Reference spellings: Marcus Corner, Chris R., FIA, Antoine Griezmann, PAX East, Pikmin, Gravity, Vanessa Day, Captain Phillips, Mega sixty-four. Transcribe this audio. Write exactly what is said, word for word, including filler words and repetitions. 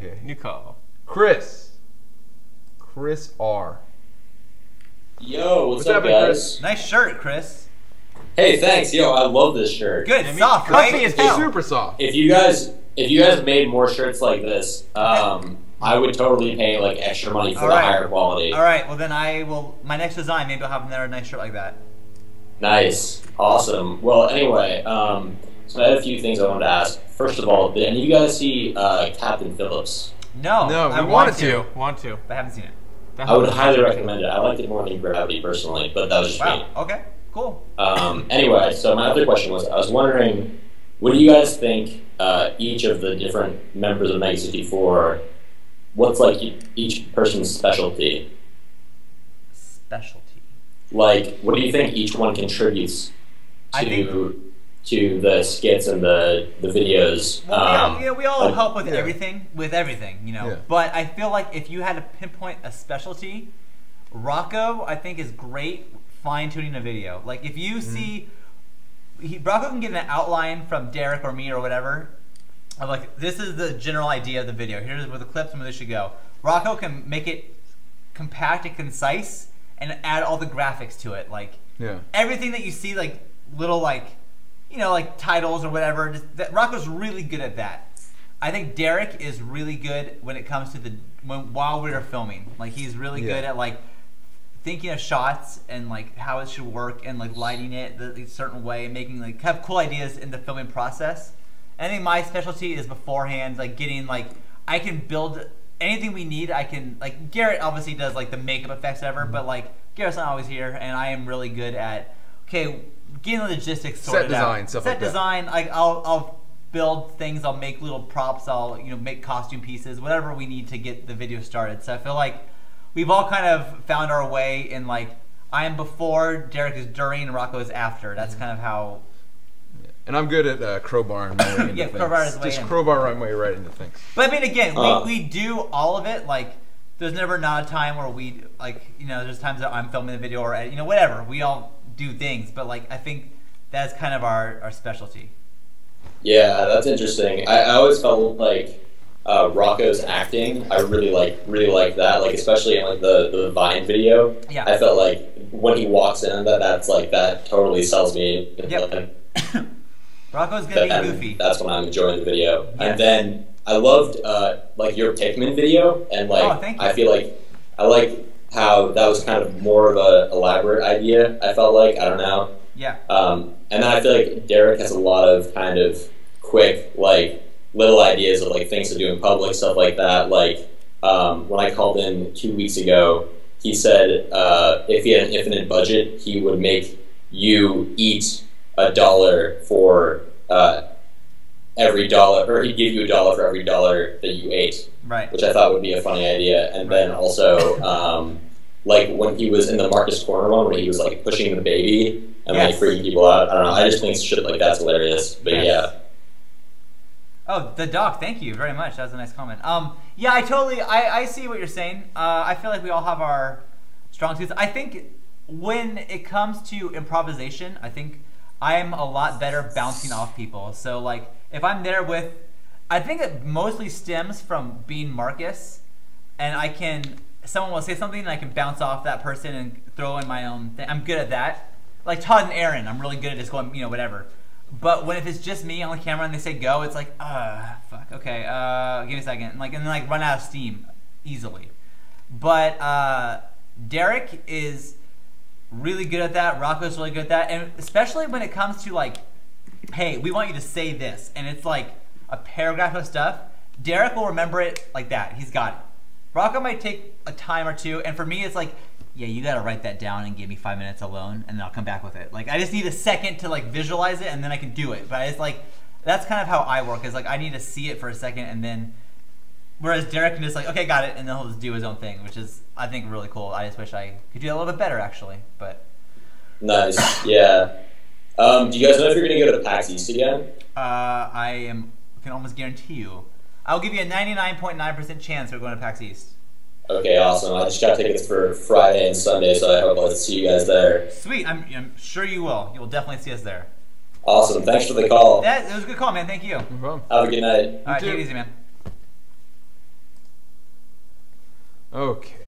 Okay. You call. Chris. Chris R. Yo, what's, what's up, happening, guys? Chris? Nice shirt, Chris. Hey, thanks. Yo, I love this shirt. Good, I mean, soft, right? It's super soft. If you guys, if you guys made more shirts like this, um, I would totally pay like extra money for All the right. higher quality. All right. Well, then I will. My next design, maybe I'll have another nice shirt like that. Nice. Awesome. Well, anyway, um, so I had a few things I wanted to ask. First of all, did any of you guys see uh, Captain Phillips? No. No, we I wanted to. to. Want to? But I haven't seen it. I would highly recommend it. I liked it more than Gravity personally, but that was just wow. me. Okay. Cool. Um, anyway, so my other question was, I was wondering, what do you guys think uh, each of the different members of Mega sixty-four, what's like e each person's specialty? Specialty. Like, what do you think each one contributes to think... to the skits and the, the videos? Well, um, yeah, you know, we all like, help with yeah. everything, with everything, you know. Yeah. But I feel like if you had to pinpoint a specialty, Rocco, I think, is great. Fine-tuning a video. Like, if you mm-hmm. see... He, Rocco can get an outline from Derek or me or whatever. Of like, this is the general idea of the video. Here's where the clips and where they should go. Rocco can make it compact and concise and add all the graphics to it. Like, yeah. everything that you see, like, little, like, you know, like, titles or whatever. Just, that, Rocco's really good at that. I think Derek is really good when it comes to the... When, while we were filming. Like, he's really yeah. good at, like... thinking of shots and like how it should work and like lighting it a certain way and making like have cool ideas in the filming process. And I think my specialty is beforehand, like getting like I can build anything we need. I can like Garrett obviously does like the makeup effects ever, but like Garrett's not always here, and I am really good at okay getting the logistics sorted out. Set design, stuff like that. Set design, like I'll I'll build things, I'll make little props, I'll you know make costume pieces, whatever we need to get the video started. So I feel like we've all kind of found our way in like, I am before, Derek is during, and Rocco is after. That's kind of how... Yeah. And I'm good at uh, crowbar and way yeah, crowbar is way Just in. crowbar right way right into things. But I mean, again, uh. we, we do all of it. Like, there's never not a time where we, like, you know, there's times that I'm filming the video or, you know, whatever. We all do things. But, like, I think that's kind of our, our specialty. Yeah, that's interesting. I, I always felt like... Uh, Rocco's acting, I really like, really like that. Like especially in like the the Vine video, yeah. I felt like when he walks in, that that's like that totally sells me. Yep. Rocco's gonna but, be goofy. That's when I'm enjoying the video. Yes. And then I loved uh, like your Pikmin video, and like oh, thank you. I feel like I like how that was kind of more of a elaborate idea. I felt like I don't know. Yeah. Um, and then I feel like Derek has a lot of kind of quick like. little ideas of like things to do in public, stuff like that. Like um, when I called in two weeks ago, he said uh, if he had an infinite budget, he would make you eat a dollar for uh, every dollar, or he'd give you a dollar for every dollar that you ate. Right. Which I thought would be a funny idea. And then also, um, like when he was in the Marcus Corner one, where he was like pushing the baby and yes. like freaking people out. I don't know. I just think shit like that's hilarious. But yes. yeah. Oh, the doc, thank you very much. That was a nice comment. Um, yeah, I totally, I, I see what you're saying. Uh, I feel like we all have our strong suits. I think when it comes to improvisation, I think I'm a lot better bouncing off people. So like, if I'm there with, I think it mostly stems from being Marcus, and I can, someone will say something and I can bounce off that person and throw in my own thing. I'm good at that. Like Todd and Aaron, I'm really good at just going, you know, whatever. But when if it's just me on the camera and they say go, it's like, uh, fuck, okay, uh, give me a second. And, like, and then like run out of steam easily. But uh, Derek is really good at that. Rocco's really good at that. And especially when it comes to like, hey, we want you to say this. And it's like a paragraph of stuff. Derek will remember it like that. He's got it. Rocco might take a time or two. And for me, it's like, yeah, you gotta write that down and give me five minutes alone, and then I'll come back with it. Like, I just need a second to like visualize it, and then I can do it. But it's like, that's kind of how I work. Is like, I need to see it for a second, and then, whereas Derek can just like, okay, got it, and then he'll just do his own thing, which is, I think, really cool. I just wish I could do that a little bit better, actually. But nice, yeah. Um, do you guys know if you're gonna go to PAX East again? Uh, I am can almost guarantee you. I'll give you a ninety-nine point nine percent chance we're going to PAX East. Okay, awesome. I just got tickets for Friday and Sunday, so I hope I'll see you guys there. Sweet. I'm, I'm sure you will. You'll definitely see us there. Awesome. Thanks for the call. That, it was a good call, man. Thank you. No problem. Have a good night. All right, take it easy, man. Okay.